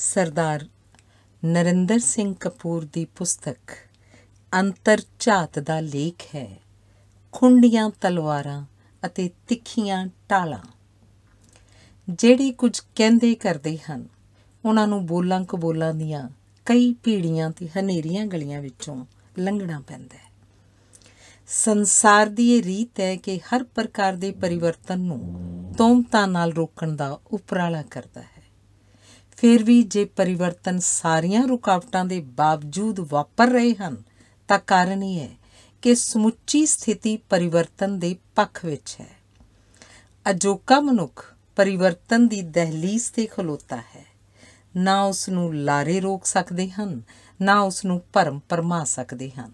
सरदार नरिंदर सिंह कपूर दी पुस्तक अंतर झात दा लेख है खुंडियां तलवारां अते तिखियां टालां। जिहड़े कुछ कहंदे करदे हन उन्हां नूं बोलां कबोलां दियां कई पीड़ियां ते हनेरीआं गलियां विचों लंघणा पैंदा है। संसार दी इह रीत है कि हर प्रकार दे परिवर्तन नूं तोमता नाल रोकण दा उपराला करदा है। फिर भी जे परिवर्तन सारीआं रुकावटां दे बावजूद वापर रहे हन तां कारण इह है कि समुची स्थिति परिवर्तन के पक्ष में है। अजोका मनुख परिवर्तन की दहलीज से खलोता है, ना उसनूं लारे रोक सकते हैं ना उसनूं भरम भरमा सकते हैं।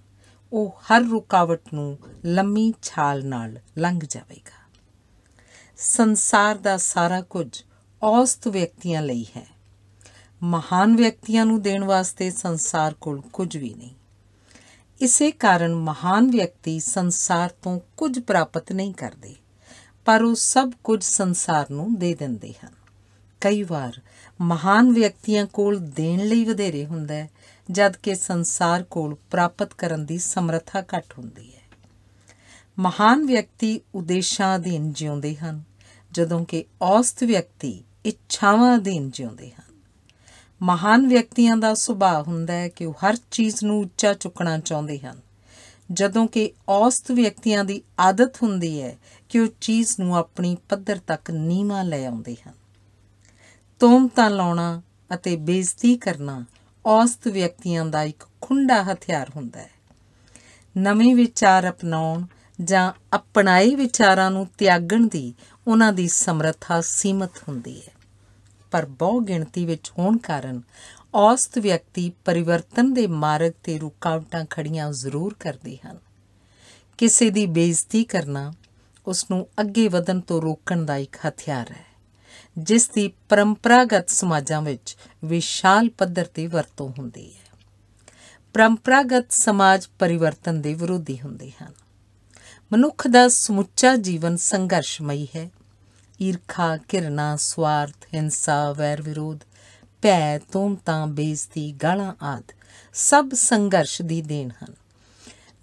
वो हर रुकावट नूं लम्मी छाल नाल लंघ जाएगा। संसार का सारा कुछ औसत व्यक्तियों लई है। महान व्यक्तियों नूं देण वास्ते संसार कोल कुछ भी नहीं। इसे कारण महान व्यक्ति संसार तो कुछ प्राप्त नहीं करते, पर वो सब कुछ संसार नूं दे दिंदे हन। कई बार महान व्यक्तियों कोल देण लई वधेरे हुंदा है, जद कि संसार कोल प्राप्त करन दी समर्था घट हुंदी है। महान व्यक्ति उद्देशां अधीन जीउंदे हन, जदों कि औसत व्यक्ति इच्छावां अधीन जीउंदे हन। महान व्यक्तियों का सुभाव हुंदा है कि हर चीज़ नूं उच्चा चुकना चाहुंदे हन, जदों कि औसत व्यक्तियों की आदत हुंदी है कि वो चीज़ नूं अपनी पद्धर तक नीवा ले आउंदे हन। तोमता लाउणा अते बेइज्जती करना औसत व्यक्तियों का एक खुंडा हथियार हुंदा है। नवे विचार अपनाउण जां अपनाए विचारां नूं त्यागण दी उन्हां दी समर्था सीमित हुंदी है, पर बहु गिणती विच होण कारण औसत व्यक्ति परिवर्तन दे मार्ग ते रुकावटां खड़ियां जरूर करदे हन। किसी दी बेइज्जती करना उसनूं अगे वधण तो रोकण दा एक हथियार है, जिस दी परंपरागत समाजां विच विशाल पद्धर ते वरतों हुंदी है। परंपरागत समाज परिवर्तन दे विरोधी हुंदे हन। मनुख दा समुच्चा जीवन संघर्षमयी है। ईरखा, घिरना, स्वार्थ, हिंसा, वैर विरोध, भै, तोमता, बेइज्जती, गालां आदि सब संघर्ष दी देन हन,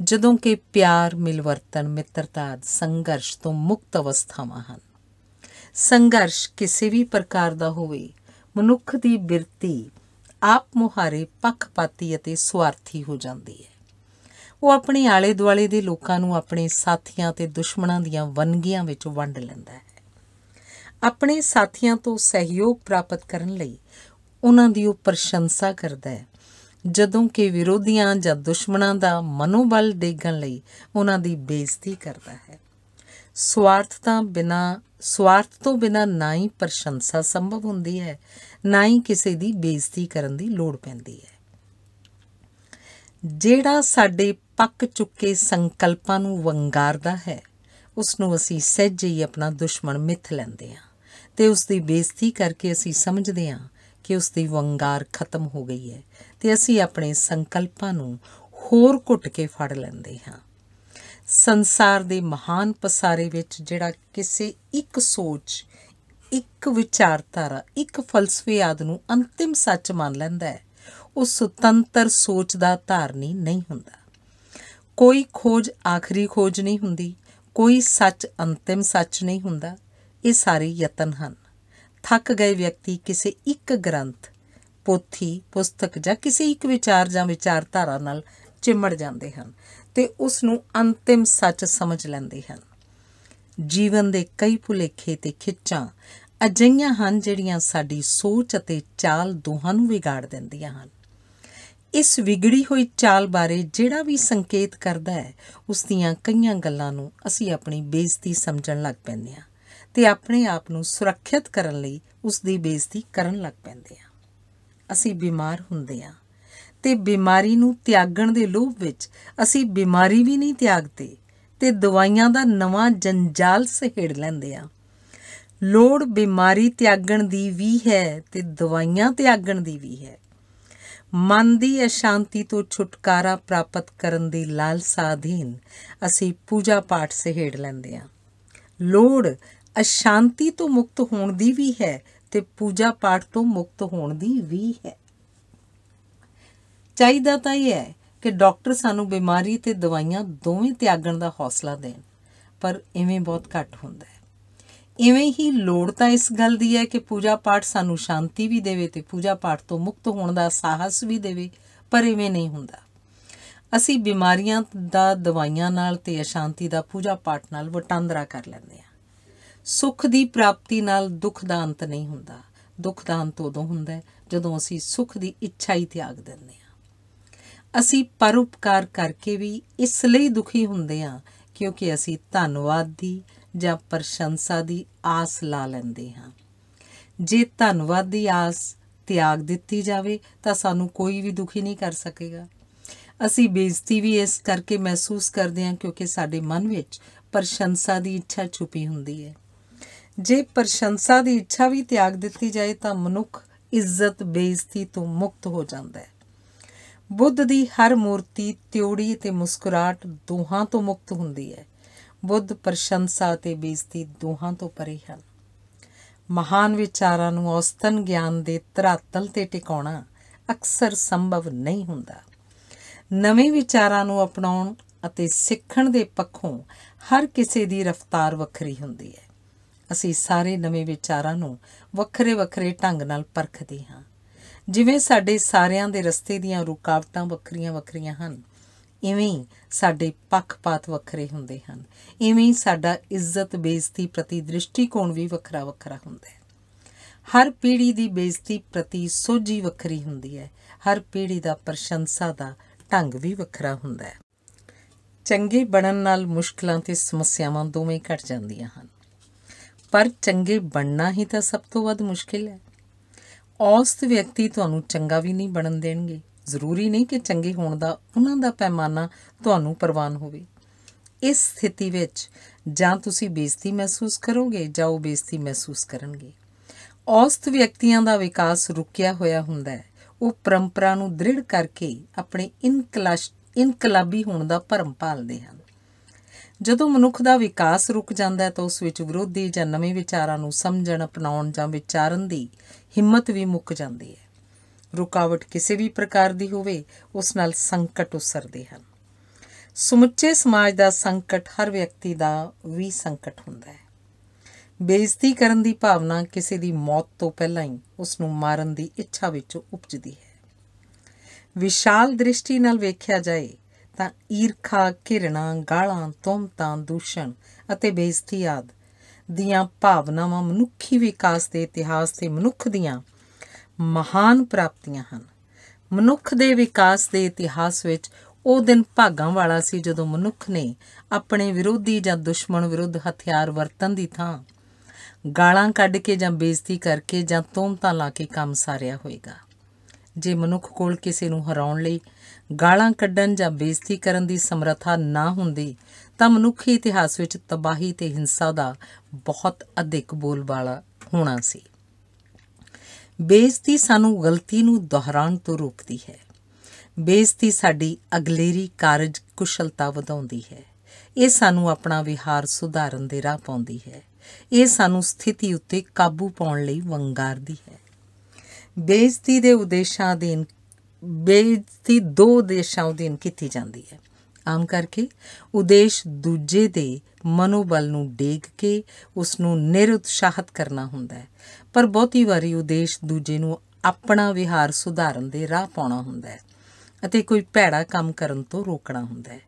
जदों कि प्यार, मिलवर्तन, मित्रता आदि संघर्ष तो मुक्त अवस्थावां हन। संघर्ष किसी भी प्रकार दा होवे, मनुख दी बिरती आप मुहारे पक्षपाती अते स्वार्थी हो जांदी है। वो अपने आले दुआले दे लोकां नूं अपने साथियां ते दुश्मनां दीआं वनगीआं विच वंड लैंदा है। अपने साथियों तो सहयोग प्राप्त करने लई उन्हां दी प्रशंसा करता है, जदों कि विरोधियां जां दुश्मनां दा मनोबल डेगण लई उन्हां दी बेइज्जती करता है। स्वार्थ तो बिना ना ही प्रशंसा संभव हुंदी है, ना ही किसी दी बेइज्जती करन दी लोड़ पैंदी है। जिहड़ा साडे पक्क चुके संकल्पां नूं वंगारदा है उसनूं असीं सहजे ही अपना दुश्मन मिथ लैंदे हां ते उसकी बेइज्जती करके असीं समझदे हां कि उसकी वंगार खत्म हो गई है ते असीं अपने संकल्पां नूं होर घुट के फड़ लैंदे हां। संसार दे महान पसारे विच जिहड़ा किसी एक सोच, एक विचारधारा, एक फलसफे आदि नूं अंतिम सच मान लैंदा है, उह सुतंतर सोच दा धारनी नहीं हुंदा। कोई खोज आखरी खोज नहीं हुंदी, कोई सच अंतिम सच नहीं हुंदा। ये सारे यतन हैं। थक गए व्यक्ति किसी एक ग्रंथ, पोथी, पुस्तक जां किसी एक विचार जां विचारधारा नाल चिमड़ जाते हैं ते उसनूं अंतिम सच समझ लैंदे हैं। जीवन दे कई भुलेखे ते खिच्चां अजिहियां हन जिहड़ियां साडी सोच अते चाल दोहां नूं विगाड़ दिंदियां हन। इस विगड़ी हुई चाल बारे जिहड़ा भी संकेत करता है उस दियां कई गल्लां नूं असीं अपनी बेइज्जती समझण लग पैंदे हां ते अपने आप नूं सुरक्षित करन लई उस दी बेइज्जती करन लग पैंदे हां। असीं बीमार हुंदे हां ते बीमारी नूं त्यागण दे लोभ विच असीं बीमारी भी नहीं त्यागते ते दवाइयां दा नवां जंजाल सहेड़ लैंदे हां। लोड़ बीमारी त्यागण दी भी है ते दवाइयां त्यागण दी भी है। मन की अशांति तो छुटकारा प्राप्त करने की लालसा अधीन असी पूजा पाठ सहेड़ लैंदे हां। लोड़ अशांति तो मुक्त होने की भी है ते पूजा पाठ तो मुक्त होने की भी है। चाहीदा तां इह है कि डॉक्टर सानू बीमारी ते दवाइयां दोवें त्यागण दा हौसला देण, पर इवें बहुत घट हुंदा है। इवें ही लोड़ तां इस गल दी है कि पूजा पाठ सानू शांति भी देवे ते पूजा पाठ तो मुक्त होण दा साहस भी देवे, पर इवें नहीं हुंदा। असी बीमारियां दा दवाइयां नाल ते अशांति दा पूजा पाठ नाल वटांदरा कर लैंदे हां। सुख की प्राप्ति नाल दुख का अंत नहीं हुंदा। दुख का अंत उदों हुंदा है जदों असी सुख की इच्छा ही त्याग दिंदे हां। असी परोपकार करके भी इसलिए दुखी हुंदे हां क्योंकि असी धन्नवाद की जां प्रशंसा की आस ला लैंदे हां। जे धन्नवाद की आस त्याग दिती जाए तो सानू कोई भी दुखी नहीं कर सकेगा। असी बेइज्जती भी इस करके महसूस करते हैं क्योंकि साडे मन में प्रशंसा की इच्छा छुपी हुंदी है। जे प्रशंसा की इच्छा भी त्याग दिती जाए तो मनुख इज्जत बेइज्जती तो मुक्त हो जाता है। बुद्ध की हर मूर्ति त्योड़ी ते मुस्कुराहट दोहां तो मुक्त हुंदी है। बुद्ध प्रशंसा ते बेइज्जती दोहां तो परे हैं। महान विचारां नूं औसतन ज्ञान दे धरातल ते टिकाउणा अक्सर संभव नहीं हुंदा। नवें विचारां नूं अपनाउण अते सिੱਖਣ दे पक्षों हर किसी की रफ्तार वक्री हुंदी है। असी सारे नवें विचारां नूं वक्रे वक्रे ढंग नाल परखदे हां। जिवें साडे सारियां दे रस्ते दीयां रुकावटां वक्रियां वक्रियां हन, इवें साडे पक्षपात वक्रे हुंदे हन। इवें साडा इज्जत बेइज्जती प्रति दृष्टिकोण भी वक्रा वक्रा हुंदा है। हर पीढ़ी दी बेइज्जती प्रति सोझी वक्री हुंदी है। हर पीढ़ी दा प्रशंसा दा ढंग भी वक्रा हुंदा है। चंगे बनण नाल मुश्किलां ते समस्यावां दोवें घट जांदियां हन, पर चंगे बनना ही तो सब तो वध मुश्किल है। औसत व्यक्ति तुहानू चंगा भी नहीं बनन देणगे। जरूरी नहीं कि चंगे होण दा उन्हां दा पैमाना तुहानू प्रवान होवे। इस स्थिति विच जां तुसी बेइज्जती महसूस करोगे जां उह बेइज्जती महसूस करनगे। औसत व्यक्तियां दा विकास रुकिया होया हुंदा है। उह परंपरा नू दृढ़ करके अपने इनकलाबी होण दा भरम पालदे हन। जदों मनुख का विकास रुक जाता है तो उस विच विरोधी जां नवें विचारां नूं समझण अपनाउण जां विचारन दी हिम्मत भी मुक जाती है। रुकावट किसी भी प्रकार की होवे उस नाल संकट उसरदे हन। समुचे समाज का संकट हर व्यक्ति का भी संकट हुंदा है। बेइज्जती करन दी भावना किसी की मौत तो पहला ही उसनूं मारन की इच्छा विचों उपजदी है। विशाल दृष्टि नाल वेख्या जाए ਤਾਂ ਈਰਖਾ ਘਿਰਣਾ ਗਾਲਾਂ ਤੋਮਤਾਂ ਦੂਸ਼ਣ ਅਤੇ ਬੇਇੱਜ਼ਤੀ ਆਦਿ ਦੀਆਂ ਭਾਵਨਾਵਾਂ ਮਨੁੱਖੀ ਵਿਕਾਸ ਦੇ ਇਤਿਹਾਸ ਤੇ ਮਨੁੱਖ ਦੀਆਂ ਮਹਾਨ ਪ੍ਰਾਪਤੀਆਂ ਹਨ। ਮਨੁੱਖ ਦੇ ਵਿਕਾਸ ਦੇ ਇਤਿਹਾਸ ਵਿੱਚ ਉਹ ਦਿਨ ਭਾਗਾਂ ਵਾਲਾ ਸੀ ਜਦੋਂ ਮਨੁੱਖ ਨੇ ਆਪਣੇ ਵਿਰੋਧੀ ਜਾਂ ਦੁਸ਼ਮਣ ਵਿਰੁੱਧ ਹਥਿਆਰ ਵਰਤਣ ਦੀ ਥਾਂ ਗਾਲਾਂ ਕੱਢ ਕੇ ਜਾਂ ਬੇਇੱਜ਼ਤੀ ਕਰਕੇ ਜਾਂ ਤੋਮਤਾਂ ਲਾ ਕੇ ਕੰਮ ਸਾਰਿਆ ਹੋਏਗਾ। जे मनुख कोल किसी नूं हराउण लई गालां कड्डण जां बेइज्जती करन दी समर्था ना हुंदी तां मनुखी इतिहास विच तबाही ते हिंसा दा बहुत अधिक बोलबाला होना सी। बेइज्जती सानू गलती नूं दोहराउण तों रोकदी है। बेइज्जती साडी अगलेरी कारज कुशलता वधाउंदी है। इह सानू अपना विहार सुधारन दे राह पाउंदी है। इह सानू स्थिति उत्ते काबू पाउण लई वंगारदी है। बेइज्जती दे उद्देशां अधीन बेइज्जती दो उद्देशां अधीन की जाती है। आम करके उद्देश दूजे दे मनोबल नूं डेग के उसनूं निरुत्साहित करना हुंदा है, पर बहुती वारी उद्देश दूजे नूं अपना विहार सुधारन दे राह पाउणा हुंदा है अते कोई भैड़ा काम करन तों रोकणा हुंदा है।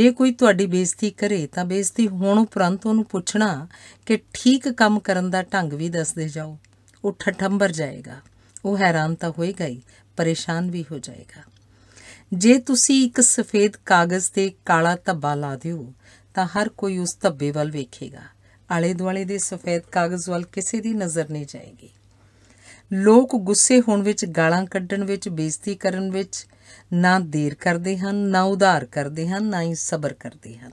जे कोई तुहाडी बेइज्जती करे तां बेइज्जती होण उपरंत उहनूं पुछणा कि ठीक काम करन दा ढंग भी दसदे जाओ। वो ठठंबर जाएगा, वो हैरान तो होएगा ही, परेशान भी हो जाएगा। जे तुसी एक सफ़ेद कागज़ ते काला धब्बा ला दिओ तां हर कोई उस धब्बे वाल वेखेगा। आले दुआले दे सफ़ेद कागज़ वाल किसी दी नज़र नहीं जाएगी। लोग गुस्से होण विच गालां कड्ढण विच बेइज्जती करन विच ना देर करदे हन, ना उधार करदे हन, ना ही सबर करदे हन।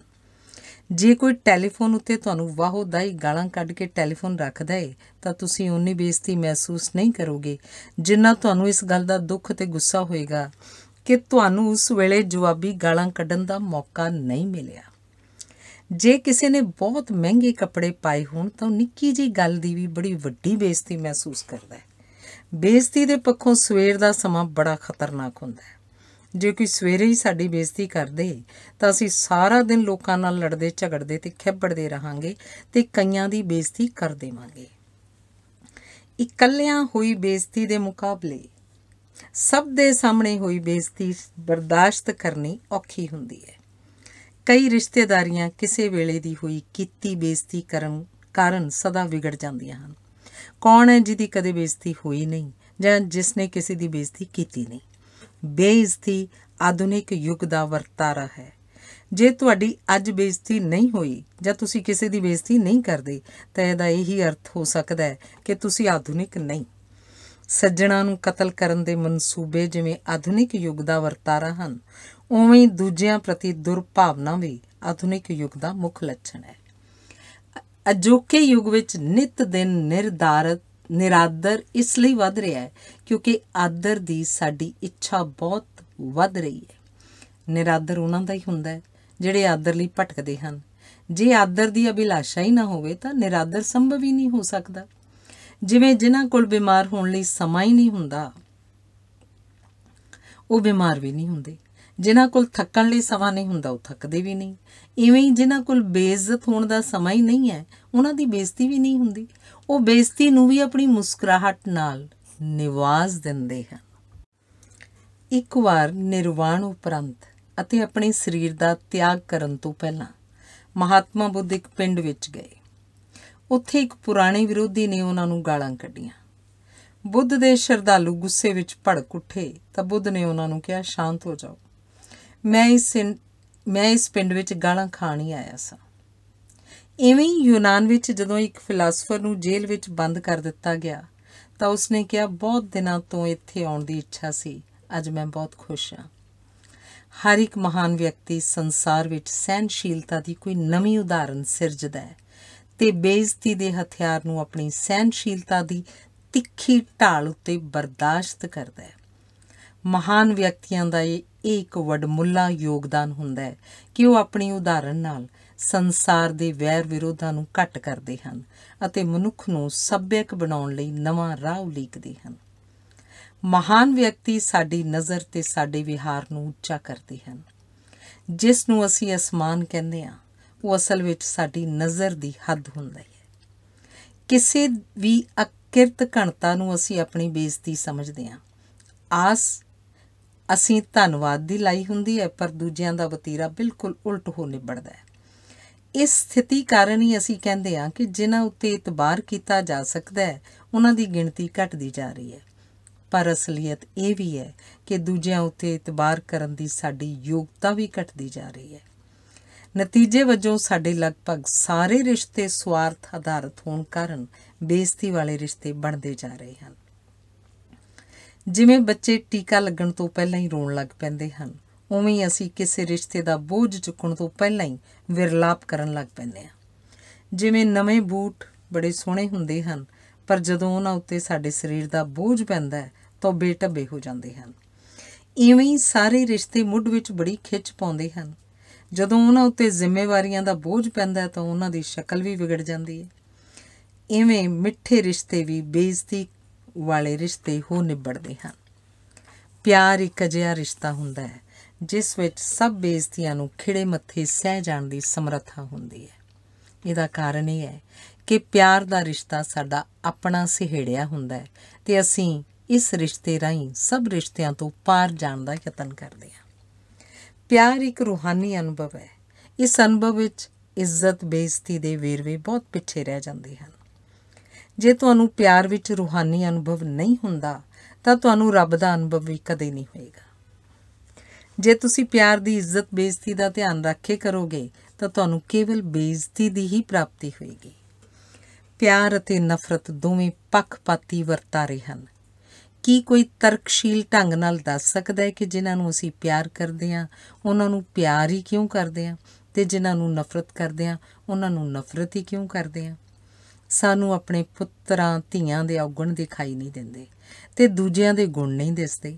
जे कोई टैलीफोन उत्ते तुहानू वाहोदाई गालां कढ के टैलीफोन रखदा है तां तुसीं उन्नी बेइज्जती महसूस नहीं करोगे जिन्ना तुहानू इस गल दा दुख ते गुस्सा होएगा कि तुहानू उस वेले जवाबी गालां कढण दा मौका नहीं मिलिया। जे किसी ने बहुत महंगे कपड़े पाए होण तां निक्की जी गल दी भी बड़ी वड्डी बेइज्जती महसूस करदा है। बेइज्जती दे पक्षों सवेर दा समां बड़ा खतरनाक हुंदा है। जे कोई सवेरे ही साडी बेइज्जती कर दे तां असीं सारा दिन लोकां नाल लड़दे झगड़दे ते खिभड़दे रहांगे ते कईयां दी बेइज्जती कर देवांगे। इकल्लियां होई बेइज्जती दे मुकाबले सब दे सामने हुई बेइज्जती बर्दाश्त करनी औखी हुंदी है। कई रिश्तेदारियां किसी वेले दी हुई कीती बेइज्जती करन कारण सदा विगड़ जांदियां हन। कौन है जिहदी कदे बेइज्जती होई नहीं जां जिसने किसी दी बेइज्जती कीती नहीं। बेइज्जती आधुनिक युग दा वर्तारा है। जे तुहाडी अज बेइज्जती नहीं होई जां तुसीं किसी दी बेइज्जती नहीं करदे तां इहदा इही अर्थ हो सकदा है कि तुसीं आधुनिक नहीं। सज्जणा नूं कतल करन दे मनसूबे जिवें आधुनिक युग दा वर्तारा हन, उवें दूजिआं प्रति दुरभावना भी आधुनिक युग दा मुख लक्षण है। अजोके युग विच नित दिन निरादर इसलिए वध रहा है क्योंकि आदर दी साडी इच्छा बहुत वध रही है। निरादर उहनां दा ही हुंदा है जिहड़े आदर लई भटकदे हन। जे आदर दी अभिलाषा ही ना होवे तां निरादर संभव ही नहीं हो सकदा। जिवें जिन्हां कोल बीमार होण लई समां ही नहीं हुंदा वो बीमार भी नहीं हुंदे, जिन्हां कोल थकण लई समां नहीं हुंदा वो थकदे भी नहीं, इवें ही जिन्हां कोल बेइज्जत होण दा समां ही नहीं है उन्हां दी बेइज्जती भी नहीं हुंदी। वो बेइज्जती नूं भी अपनी मुस्कुराहट नाल निवाज दिंदे हन। एक वार निर्वाण उपरंत अते अपने शरीर दा त्याग करन तों पहलां महात्मा बुद्ध एक पिंड विच गए। उत्थे एक पुराने विरोधी ने उन्हां नूं गालां कड्ढियां। बुद्ध दे श्रद्धालु गुस्से विच भड़क उठे तां बुद्ध ने उन्हां नूं किहा, शांत हो जाओ, मैं इस पिंड विच गालां खाण ही आया सां। इवें ही यूनान विच जदों एक फिलासफर नूं जेल विच बंद कर दित्ता गया तां उसने किहा, बहुत दिनां तों इत्थे आउण दी इच्छा सी, अज मैं बहुत खुश हाँ। हर एक महान व्यक्ति संसार विच सहनशीलता की कोई नवीं उदाहरण सिरजदा है ते बेइज्जती दे हथियार नूं अपनी सहनशीलता की तिखी ढाल उत्ते बर्दाश्त करदा है। महान व्यक्तियों का ये एक वडमुला योगदान हुंदा है कि वह अपनी उदाहरण नाल संसार दे वैर विरोधां नूं घट करदे हन अते मनुख नूं सभ्यक बनाउण लई नवां राह उलीकदे हन। महान व्यक्ति साड़ी नज़र ते साड़े विहार नूं उच्चा करते हैं। जिस नूं असीं आसमान कहंदे हां वो असल विच साड़ी नज़र दी हद हुंदी है। किसी भी अकिरत घणता नूं असीं अपनी बेइज्जती समझदे हां। आस असीं धन्नवाद दी लाई हुंदी है पर दूजिआं दा वतीरा बिल्कुल उल्ट हो निबड़दा है। इस स्थिति कारण ही असीं कहंदे हां कि जिन्हां उत्ते इतबार कीता जा सकदा है उन्हां दी गिणती घटदी जा रही है। पर असलीयत यह भी है कि दूजिआं उत्ते इतबार करन दी साडी योग्यता भी घटदी जा रही है। नतीजे वजों साडे लगभग सारे रिश्ते स्वार्थ आधारित होण कारण बेइज्जती वाले रिश्ते बनदे जा रहे हन। जिवें बच्चे टीका लगण तो पहलां ही रोण लग पैंदे हन, उवें ही असीं किसी रिश्ते दा बोझ चुकण तो पहलां ही विरलाप करन लग पैंदे हां। जिवें नवें बूट बड़े सोहणे हुंदे हन पर जदों उहनां उत्ते साडे शरीर दा बोझ पैंदा है तां बेढब्बे हो जांदे हन। इवें ही सारे रिश्ते मुੱਢ ਵਿੱਚ बड़ी खिच पाਉਂਦੇ ਹਨ। ਜਦੋਂ ਉਹਨਾਂ ਉੱਤੇ ਜ਼ਿੰਮੇਵਾਰੀਆਂ ਦਾ ਬੋਝ ਪੈਂਦਾ ਹੈ ਤਾਂ ਉਹਨਾਂ ਦੀ ਸ਼ਕਲ ਵੀ ਵਿਗੜ ਜਾਂਦੀ ਹੈ। ਇਵੇਂ ਮਿੱਠੇ ਰਿਸ਼ਤੇ ਵੀ ਬੇਇੱਜ਼ਤੀ ਵਾਲੇ ਰਿਸ਼ਤੇ ਹੋ ਨਿਬੜਦੇ ਹਨ। ਪਿਆਰ ਇੱਕ ਅਜਿਹਾ ਰਿਸ਼ਤਾ ਹੁੰਦਾ ਹੈ ਜਿਸ ਵਿੱਚ ਸਭ ਬੇਇੱਜ਼ਤੀਆਂ ਨੂੰ ਖਿੜੇ ਮੱਥੇ ਸਹਿ ਜਾਣ ਦੀ ਸਮਰੱਥਾ ਹੁੰਦੀ ਹੈ। ਇਹਦਾ ਕਾਰਨ ਇਹ ਹੈ ਕਿ ਪਿਆਰ ਦਾ ਰਿਸ਼ਤਾ ਸਾਡਾ ਆਪਣਾ ਸਹਿੜਿਆ ਹੁੰਦਾ ਹੈ ਤੇ ਅਸੀਂ ਇਸ ਰਿਸ਼ਤੇ ਰਾਹੀਂ ਸਭ ਰਿਸ਼ਤਿਆਂ ਤੋਂ ਪਾਰ ਜਾਣ ਦਾ ਯਤਨ ਕਰਦੇ ਹਾਂ। प्यार एक रूहानी अनुभव है। इस अनुभव विच इज्जत बेइज्जती दे वेरवे बहुत पिछे रह जांदे हन। जे तुहानूं प्यार विच रूहानी अनुभव नहीं हुंदा तां तुहानूं रब दा अनुभव भी कदे नहीं होएगा। जे तुसीं प्यार दी इज्जत बेइज्जती दा ध्यान रखे करोगे तां तुहानूं केवल बेइज्जती दी ही प्राप्ति होएगी। प्यार अते नफरत दोवें पक्षपाती वर्तारे हन। की कोई तर्कशील ढंग नाल दस सकदा है कि जिन्हां नूं असीं प्यार करदे हां उन्हां नूं प्यार ही क्यों करदे हां ते जिन्हां नूं नफरत करदे हां उन्हां नूं नफरत ही क्यों करदे हां। सानूं अपने पुत्रां धीआं दे औगण दिखाई नहीं दिंदे ते दूजिआं दे गुण नहीं दिसदे।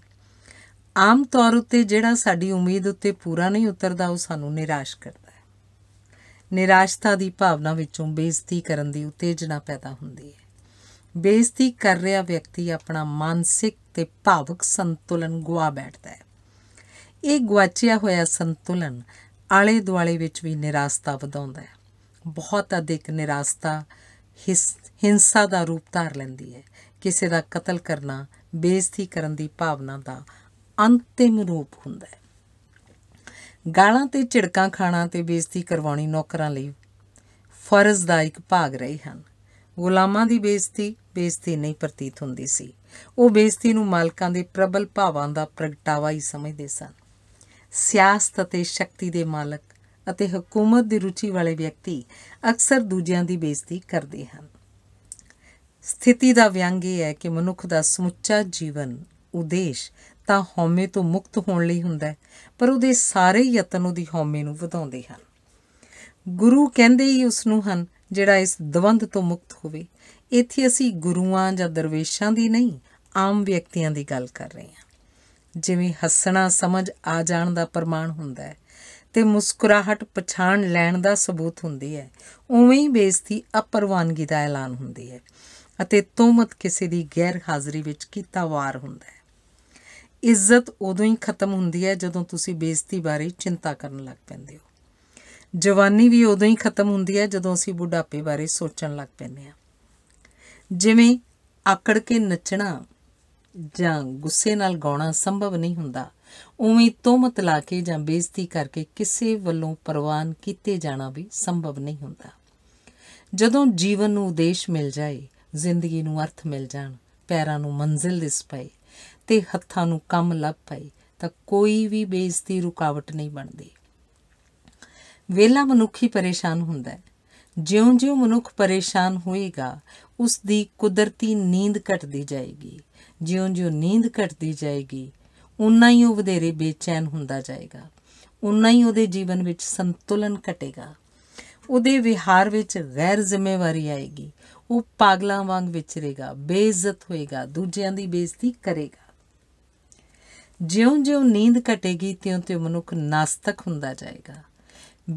आम तौर उत्ते जिहड़ा साडी उम्मीद उत्ते पूरा नहीं उतरदा ओह सानूं निराश करदा है। निराशता की भावना विचों बेइज्जती करन दी उत्तेजना पैदा हुंदी है। बेइज्जती कर रहा व्यक्ति अपना मानसिक ते भावक संतुलन गुआ बैठता है। ये गुआचिया होया संतुलन आले दुआले विच भी निराशता वधाउंदा है। बहुत अधिक निराशता हिंसा का रूप धार लैंदी है। किसी का कतल करना बेइज्जती करन दी भावना का अंतिम रूप हुंदा है। गालां ते झिड़कां खाना ते बेइज्जती करवाउणी नौकरां लई फर्ज दा इक भाग रही हन। गुलामां दी बेइज्जती नहीं प्रतीत हुंदी सी। वो बेइज्जती नूं मालकां दे प्रबल भावां दा प्रगटावा ही समझदे सन। सियासत ते शक्ति दे मालक अते हुकूमत दी रुचि वाले व्यक्ति अक्सर दूजियां दी बेइज्जती करदे हन। स्थिति दा व्यंग यह है कि मनुख दा समुचा जीवन उदेश ਤਾਂ ਹਉਮੈ ਤੋਂ ਮੁਕਤ ਹੋਣ ਲਈ ਹੁੰਦਾ ਹੈ, ਪਰ ਉਹਦੇ ਸਾਰੇ ਯਤਨ ਉਹਦੀ ਹਉਮੈ ਨੂੰ ਵਧਾਉਂਦੇ ਹਨ। ਗੁਰੂ ਕਹਿੰਦੇ ਹੀ ਉਸ ਨੂੰ ਹਨ ਜਿਹੜਾ ਇਸ ਦਵੰਦ ਤੋਂ ਮੁਕਤ ਹੋਵੇ। ਇੱਥੇ ਅਸੀਂ ਗੁਰੂਆਂ ਜਾਂ ਦਰਵੇਸ਼ਾਂ ਦੀ ਨਹੀਂ, ਆਮ ਵਿਅਕਤੀਆਂ ਦੀ ਗੱਲ ਕਰ ਰਹੇ ਹਾਂ। ਜਿਵੇਂ ਹੱਸਣਾ ਸਮਝ ਆ ਜਾਣ ਦਾ ਪ੍ਰਮਾਣ ਹੁੰਦਾ ਹੈ ਤੇ ਮੁਸਕਰਾਹਟ ਪਛਾਣ ਲੈਣ ਦਾ ਸਬੂਤ ਹੁੰਦੀ ਹੈ, ਉਵੇਂ ਹੀ ਬੇਇੱਜ਼ਤੀ ਅਪਰਵਾਨਗੀ ਦਾ ਐਲਾਨ ਹੁੰਦੀ ਹੈ ਅਤੇ ਤੋਹਮਤ ਕਿਸੇ ਦੀ ਗੈਰ ਹਾਜ਼ਰੀ ਵਿੱਚ ਕੀਤਾ ਵਾਰ ਹੁੰਦਾ ਹੈ। इज्जत उदों ही खत्म हुंदी है जदों तुसी बेइज्जती बारे चिंता करन लग पैंदे हो। जवानी भी उदों ही खत्म हुंदी है जदों असीं बुढ़ापे बारे सोचण लग पैंदे हां। जिवें आकड़ के नचना जां गुस्से नाल गाउणा संभव नहीं हुंदा, उवें तोहमत ला के जां बेइज्जती करके किसे वल्लों परवान कीते जाना भी संभव नहीं हुंदा। जदों जीवन नूं उदेश मिल जाए, जिंदगी नूं अर्थ मिल जाण, पैरां नूं मंजिल दिस पए ते हत्थां नूं कम लभ पाई तां कोई भी बेइज्जती रुकावट नहीं बनती। वेला मनुख ही परेशान हुंदा है। ज्यों ज्यों मनुख परेशान होएगा उसकी कुदरती नींद घटती जाएगी। ज्यों ज्यों नींद घटती जाएगी उन्ना ही वो वधेरे बेचैन हुंदा जाएगा, उन्ना ही उहदे जीवन विच संतुलन घटेगा, उहदे विहार विच गैर जिम्मेवारी आएगी। वो पागलों वांग विचरेगा, बेइज्जत होएगा, दूजियां दी बेइज्जती करेगा। ज्यों-ज्यों नींद घटेगी त्यों-त्यों मनुख नास्तक हुंदा जाएगा।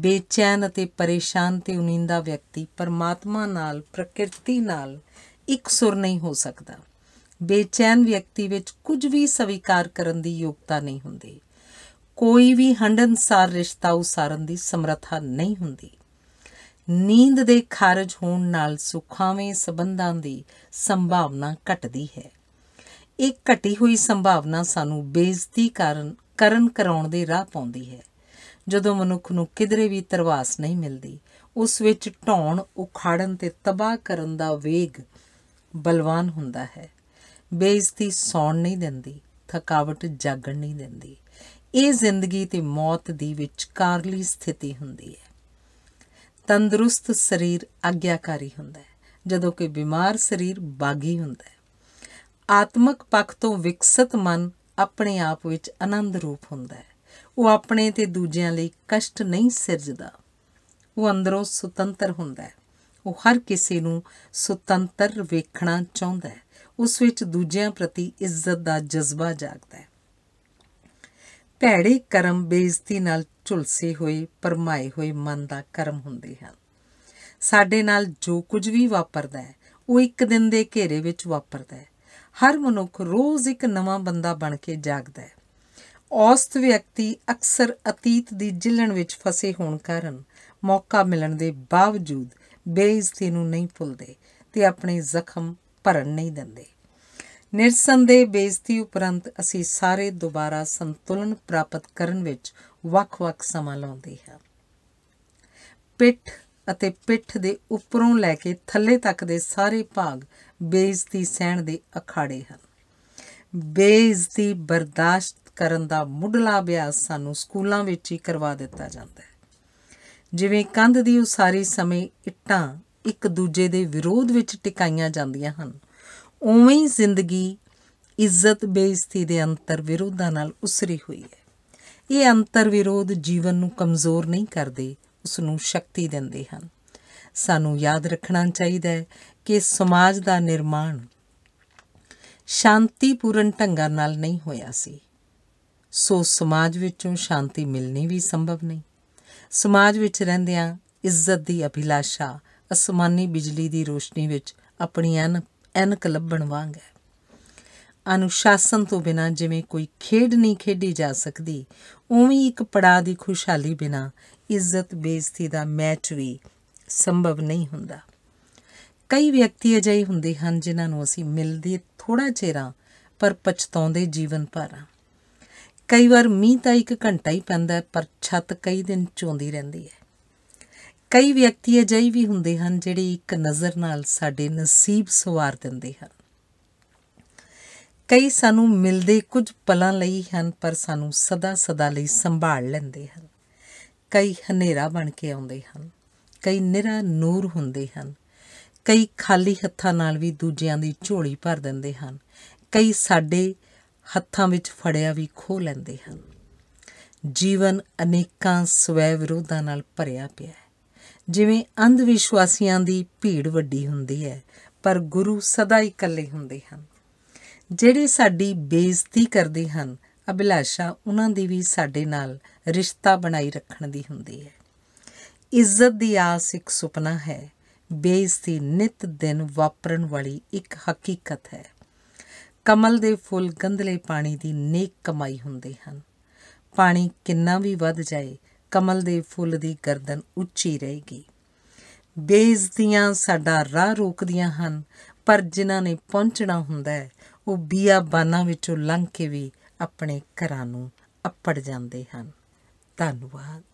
बेचैन अते परेशान ते उनींदा व्यक्ति परमात्मा नाल, प्रकृति नाल एक सुर नहीं हो सकता। बेचैन व्यक्ति विच कुछ भी स्वीकार करन दी योग्यता नहीं हुंदी। कोई भी हंडनसार रिश्ता उसारन दी समर्था नहीं हुंदी। नींद दे खारज होण नाल सुखावें संबंधां दी संभावना घटदी है। एक घटी हुई संभावना सानू बेइज्जती कराउण दे राह पाउंदी है। जदों मनुख नूं किधरे भी तरवास नहीं मिलदी, उस विच ढौण, उखाड़न ते तबाह करन दा वेग बलवान हुंदा है। बेइज्जती सौण नहीं दिंदी, थकावट जागण नहीं दिंदी। इह जिंदगी ते मौत दी विचकारली स्थिति हुंदी है। तंदुरुस्त शरीर आग्याकारी हुंदा है जदों कि बीमार शरीर बागी हुंदा है। आत्मक पक्ष तो विकसित मन अपने आप विच आनंद रूप हुंदा है। वो अपने ते दूजियां लई कष्ट नहीं सिरजदा। वो अंदरों सुतंतर हुंदा है। वो हर किसी नूं सुतंतर वेखणा चाहुंदा है। उस विच दूजियां प्रति इज्जत दा जज्बा जागदा है। ਭੈੜੇ ਕਰਮ ਬੇਇੱਜ਼ਤੀ ਨਾਲ ਝੁਲਸੇ ਹੋਏ ਪਰਮਾਏ ਹੋਏ ਮਨ ਦਾ ਕਰਮ ਹੁੰਦੇ ਹਨ। ਸਾਡੇ ਨਾਲ ਜੋ ਕੁਝ ਵੀ ਵਾਪਰਦਾ ਹੈ ਉਹ ਇੱਕ ਦਿਨ ਦੇ ਘੇਰੇ ਵਿੱਚ ਵਾਪਰਦਾ ਹੈ। ਹਰ ਮਨੁੱਖ ਰੋਜ਼ ਇੱਕ ਨਵਾਂ ਬੰਦਾ ਬਣ ਕੇ ਜਾਗਦਾ ਹੈ। ਔਸਤ ਵਿਅਕਤੀ ਅਕਸਰ ਅਤੀਤ ਦੀ ਜਿਲਣ ਵਿੱਚ ਫਸੇ ਹੋਣ ਕਾਰਨ ਮੌਕਾ ਮਿਲਣ ਦੇ ਬਾਵਜੂਦ ਬੇਇੱਜ਼ਤੀ ਨੂੰ ਨਹੀਂ ਭੁੱਲਦੇ ਤੇ ਆਪਣੇ ਜ਼ਖਮ ਭਰਨ ਨਹੀਂ ਦਿੰਦੇ। निरसंदेह बेइज्जती उपरंत असी सारे दोबारा संतुलन प्राप्त करन विच वख-वख समा लाउंदे हां। पिठ अते पिठ दे उपरों लैके थल्ले तक दे सारे भाग बेइज्जती सहण दे अखाड़े हन। बेइज्जती बर्दाश्त करन दा मुढला अभ्यास सानू स्कूलां विच ही करवा दित्ता जांदा है। जिवें कंध दी उसारी समें इट्टां एक दूजे दे विरोध विच टिकाईयां जांदियां हन, उवें ही जिंदगी इज्जत बेइज्जती के अंतर विरोधां नाल उसरी हुई है। ये अंतर विरोध जीवन नूं कमज़ोर नहीं करते, उसनूं शक्ति दिंदे हन। सानूं याद रखना चाहीदा है कि समाज का निर्माण शांतिपूर्ण ढंगां नाल नहीं होया सी, सो समाज विचों शांति मिलनी भी संभव नहीं। समाज विच रहिंदिआं इज्जत की अभिलाषा आसमानी बिजली की रोशनी विच अपनी एनक लभण वांग है। अनुशासन तो बिना जिमें कोई खेड नहीं खेडी जा सकती, उवें एक पड़ाव की खुशहाली बिना इज्जत बेइज्जती का मैच भी संभव नहीं हुंदा। कई व्यक्ति अजिहे हुंदे हन जिन्हां नूं असीं मिलदे थोड़ा चेरा पर पछताउंदे जीवन भर। कई बार मींह तां एक घंटा ही पैंदा पर छत कई दिन चौंदी रहिंदी है। कई व्यक्ति अजिहे भी हुंदे हन जिहड़े एक नज़र नाल साडे नसीब सवार दिंदे हन। कई सानूं मिलदे कुछ पलां लई हन पर सानूं सदा सदा लई संभाल लैंदे हन। कई हनेरा बण के आउंदे हन, कई निरा नूर हुंदे हन। कई खाली हत्थां नाल भी दूजिआं दी झोली भर दिंदे हन। कई साडे हत्थां विच फड़िया भी खो लैंदे हन। जीवन अनेकां स्वै विरोधां नाल भरिया पिया है। जिवें अंध विश्वासियां दी भीड़ वड्डी हुंदी है पर गुरु सदा ही इकल्ले हुंदे हन। जिहड़े साडी बेइज्जती करदे हन अभिलाषा उन्हां दी भी साडे नाल रिश्ता बनाई रखण दी हुंदी है। इज्जत दी आस एक सुपना है, बेइज्जती नित दिन वापरन वाली एक हकीकत है। कमल दे फुल गंधले पानी दी नेक कमाई हुंदे हन। पानी किन्ना भी वध जाए कमल दे फुल दी गर्दन उच्ची रहेगी। बेइज्जतियां साडा राह रोकदियां हन पर जिन्हां ने पहुंचना हुंदा है वो बियाबाना विचों लंघ के भी अपने घरां नूं अप्पड़ जांदे हन। धन्नवाद।